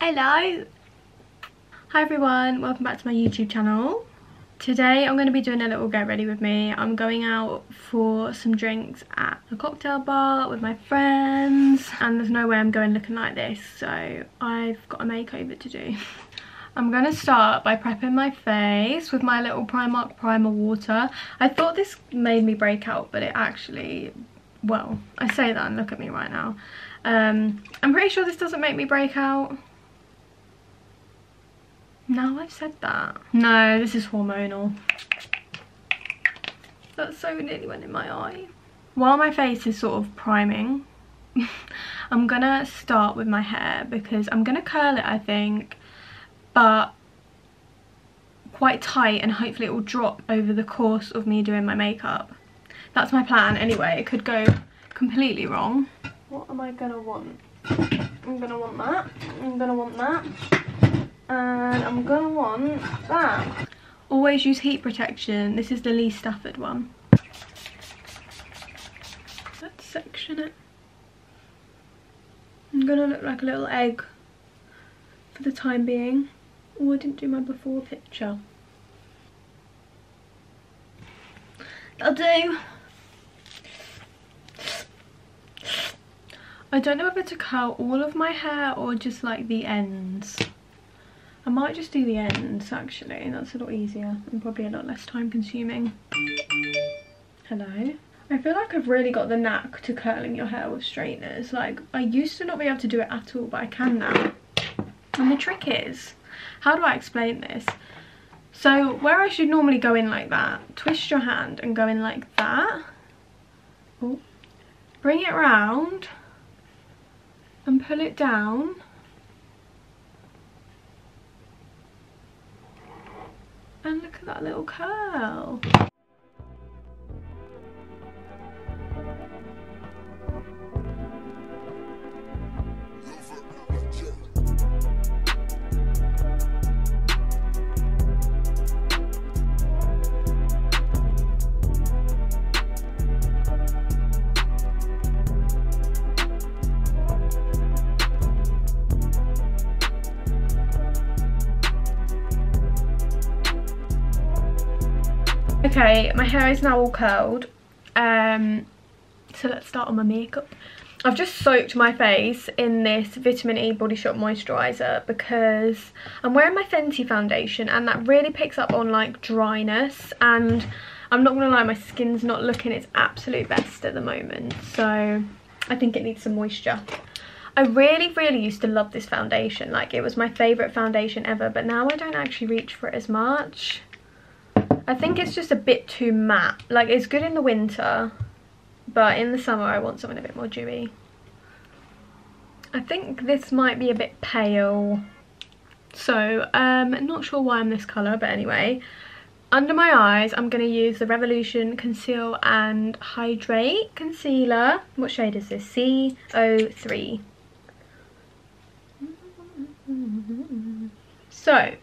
Hello! Hi everyone, welcome back to my YouTube channel. Today I'm going to be doing a little get ready with me. I'm going out for some drinks at a cocktail bar with my friends, and there's no way I'm going looking like this, so I've got a makeover to do. I'm going to start by prepping my face with my little Primark primer water. I thought this made me break out, but it actually, well, I say that and look at me right now. I'm pretty sure this doesn't make me break out. No, I've said that. No, this is hormonal. That so nearly went in my eye. While my face is sort of priming, I'm gonna start with my hair because I'm gonna curl it, I think, but quite tight, and hopefully it will drop over the course of me doing my makeup. That's my plan anyway. It could go completely wrong. What am I gonna want? I'm gonna want that. I'm gonna want that. And I'm gonna want that. Always use heat protection. This is the Lee Stafford one. Let's section it. I'm gonna look like a little egg for the time being. Oh, I didn't do my before picture. That'll do. I don't know whether to curl all of my hair or just like the ends. I might just do the ends actually, that's a lot easier and probably a lot less time consuming. Hello. I feel like I've really got the knack to curling your hair with straighteners. Like, I used to not be able to do it at all, but I can now. And the trick is, how do I explain this? So where I should normally go in like that, twist your hand and go in like that. Oh. Bring it round and pull it down. And look at that little curl. Okay, my hair is now all curled, so let's start on my makeup. I've just soaked my face in this vitamin E Body Shop moisturiser because I'm wearing my Fenty foundation and that really picks up on like dryness, and I'm not gonna lie, my skin's not looking its absolute best at the moment, so I think it needs some moisture. I really used to love this foundation, like it was my favourite foundation ever, but now I don't actually reach for it as much. I think it's just a bit too matte. Like, it's good in the winter, but in the summer I want something a bit more dewy. I think this might be a bit pale. So, not sure why I'm this colour, but anyway. Under my eyes, I'm going to use the Revolution Conceal and Hydrate Concealer. What shade is this? C03. So,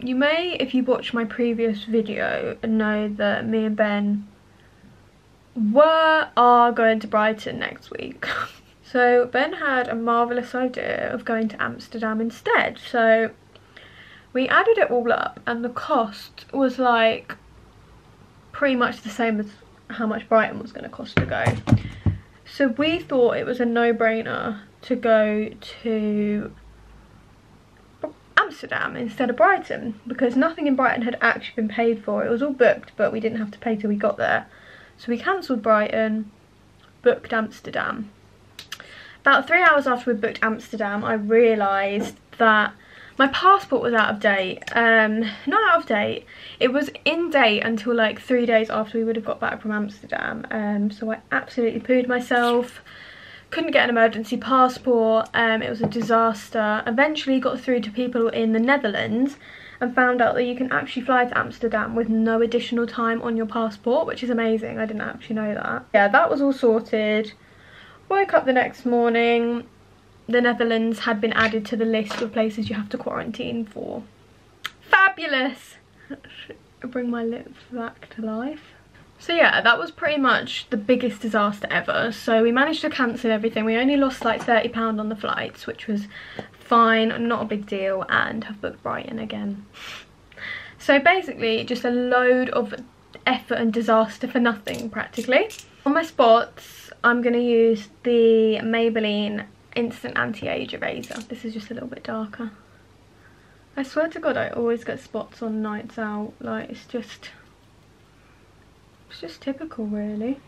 you may, if you watched my previous video, know that me and Ben are going to Brighton next week. So Ben had a marvellous idea of going to Amsterdam instead. So we added it all up and the cost was like pretty much the same as how much Brighton was going to cost to go. So we thought it was a no-brainer to go to Amsterdam instead of Brighton, because nothing in Brighton had actually been paid for. It was all booked, but we didn't have to pay till we got there. So we cancelled Brighton, booked Amsterdam. About 3 hours after we booked Amsterdam, I realised that my passport was out of date. Not out of date, it was in date until like 3 days after we would have got back from Amsterdam. So I absolutely pooed myself. Couldn't get an emergency passport, it was a disaster. Eventually got through to people in the Netherlands and found out that you can actually fly to Amsterdam with no additional time on your passport, which is amazing. I didn't actually know that. Yeah, that was all sorted. Woke up the next morning. The Netherlands had been added to the list of places you have to quarantine for. Fabulous! Bring my lips back to life. So yeah, that was pretty much the biggest disaster ever. So we managed to cancel everything. We only lost like £30 on the flights, which was fine, not a big deal, and have booked Brighton again. So basically just a load of effort and disaster for nothing practically. On my spots, I'm going to use the Maybelline Instant Anti-Age Eraser. This is just a little bit darker. I swear to God, I always get spots on nights out. Like, it's just typical, really.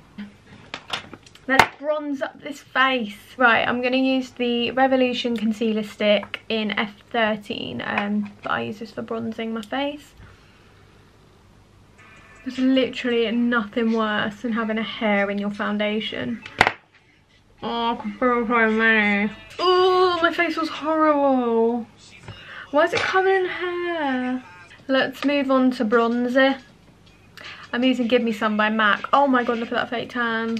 Let's bronze up this face. Right, I'm going to use the Revolution Concealer Stick in F13, but I use this for bronzing my face. There's literally nothing worse than having a hair in your foundation. Oh, I can feel so many. Oh, my face was horrible. Why is it covered in hair? Let's move on to bronzer. I'm using Give Me Some by MAC. Oh my God, look at that fake tan.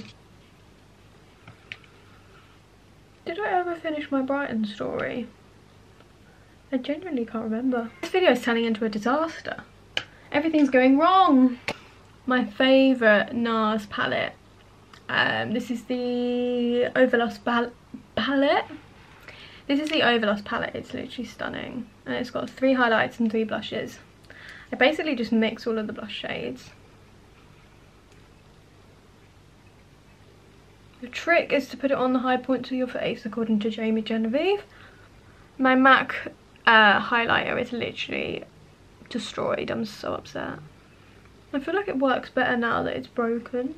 Did I ever finish my Brighton story? I genuinely can't remember. This video is turning into a disaster. Everything's going wrong. My favourite NARS palette. This is the Overlust palette. This is the Overlust palette. It's literally stunning. And it's got 3 highlights and 3 blushes. I basically just mix all of the blush shades. The trick is to put it on the high points of your face, according to Jamie Genevieve. My MAC highlighter is literally destroyed. I'm so upset. I feel like it works better now that it's broken.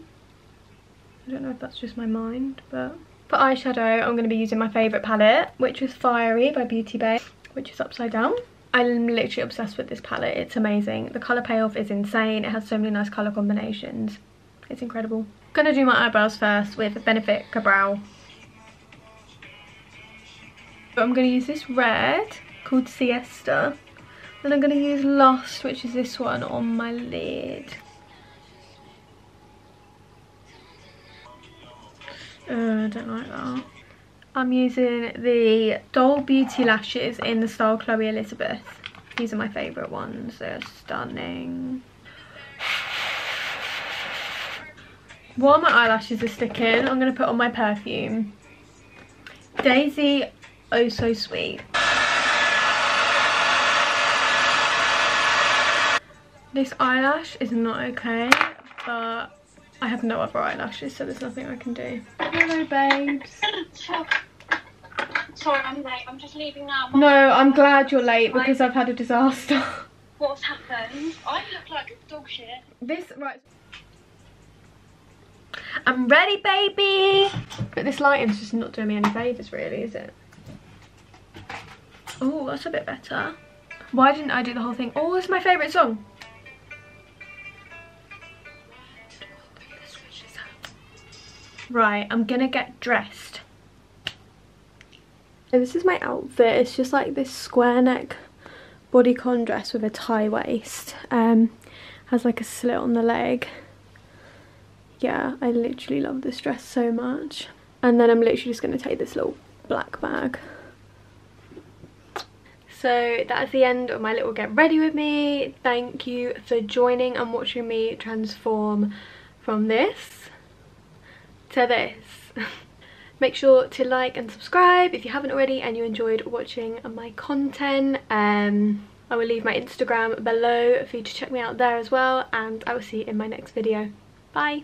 I don't know if that's just my mind, but... For eyeshadow, I'm going to be using my favourite palette, which is Fiery by Beauty Bay, which is upside down. I'm literally obsessed with this palette. It's amazing. The colour payoff is insane. It has so many nice colour combinations. It's incredible. Going to do my eyebrows first with Benefit Kabrow. But I'm going to use this red called Siesta. And I'm going to use Lost, which is this one, on my lid. I don't like that. I'm using the Doll Beauty lashes in the style Chloe Elizabeth. These are my favourite ones. They're stunning. While my eyelashes are sticking, I'm going to put on my perfume. Daisy Oh So Sweet. This eyelash is not okay, but I have no other eyelashes, so there's nothing I can do. Hello, babes. Sorry, I'm late. I'm just leaving now. No, I'm glad you're late because I've had a disaster. What's happened? I look like dog shit. This, right. I'm ready, baby. But this lighting's just not doing me any favours, really, is it? Oh, that's a bit better. Why didn't I do the whole thing? Oh, it's my favourite song. Right, I'm gonna get dressed. So this is my outfit. It's just like this square neck bodycon dress with a tie waist. Has like a slit on the leg. Yeah, I literally love this dress so much. And then I'm literally just gonna take this little black bag. So that is the end of my little get ready with me. Thank you for joining and watching me transform from this to this. Make sure to like and subscribe if you haven't already and you enjoyed watching my content. I will leave my Instagram below for you to check me out there as well, and I will see you in my next video. Bye.